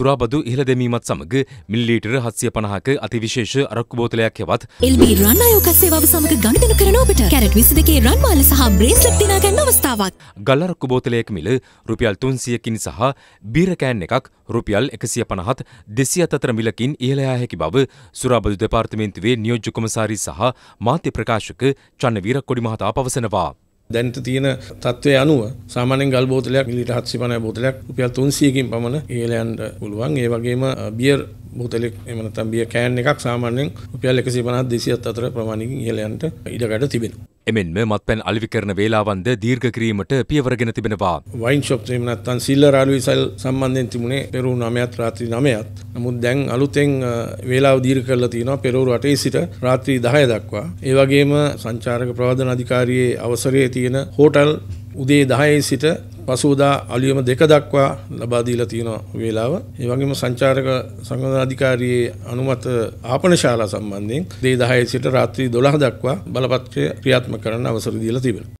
සුරාබදු ඉහළ දැමීමත් සමග මිලිලීටර 750ක අතිවිශේෂ අරක්කු බෝතලයක් හෙවත් LB රන් අයෝක සේවාව සමග ගනුදෙනු කරන ඔබට කැරට් 22කේ රන් මාල සහ බ්‍රේස්ලට් දිනා ගන්න අවස්ථාවක්. ගල් අරක්කු බෝතලයක මිල රුපියල් 300කින් සහ බීර කෑන් එකක් රුපියල් 150ත් 200ත් අතර මිලකින් ඉහළ යා හැකි බව සුරාබදු දෙපාර්තමේන්තුවේ නියෝජ්‍ය කොමසාරි සහ මාධ්‍ය ප්‍රකාශක චන්නවීර කොඩි මහතා පවසනවා. දැනට තියෙන තත්ත්වය අනුව සාමාන්‍යයෙන් ගල් බෝතලයක් මිලිලීටර් 750 බෝතලයක් රුපියල් 300කින් පමණ ඉහළ යන්න පුළුවන්. ඒ වගේම බියර් බෝතලයක් එහෙම නැත්නම් බියර් කෑන් එකක් සාමාන්‍යයෙන් රුපියල් 150 200 අතර ප්‍රමාණයකින් ඉහළ යන්න ඉඩකඩ තිබෙනවා. එමෙන්ම මත්පැන් අලෙවිකරණ වේලාවන්ද දීර්ඝ කිරීමට පියවරගෙන තිබෙනවා. වයින් ෂොප් එහෙම නැත්නම් සිල්ලර් අලෙවිසල් සම්බන්ධයෙන් තිබුණේ පෙරු 9ත් රාත්‍රී 9ත්. නමුත් දැන් අලුතෙන් වේලාව දීර්ඝ කරලා තියෙනවා පෙරු 8 සිට රාත්‍රී 10 දක්වා. ඒ වගේම සංචාරක ප්‍රවර්ධන අධිකාරියේ අවසරයේ හෝටල් උදේ 10 සිට පසුදා අලුයම 2 දක්වා ලබා දීලා තියෙන වේලාව. ඒ වගේම සංචාරක සංවර්ධන අධිකාරියේ අනුමත ආපන ශාලා සම්බන්ධයෙන් උදේ 10 සිට රාත්‍රී 12 දක්වා බලපත්‍රය ක්‍රියාත්මක කරන්න අවසර දීලා තිබෙනවා.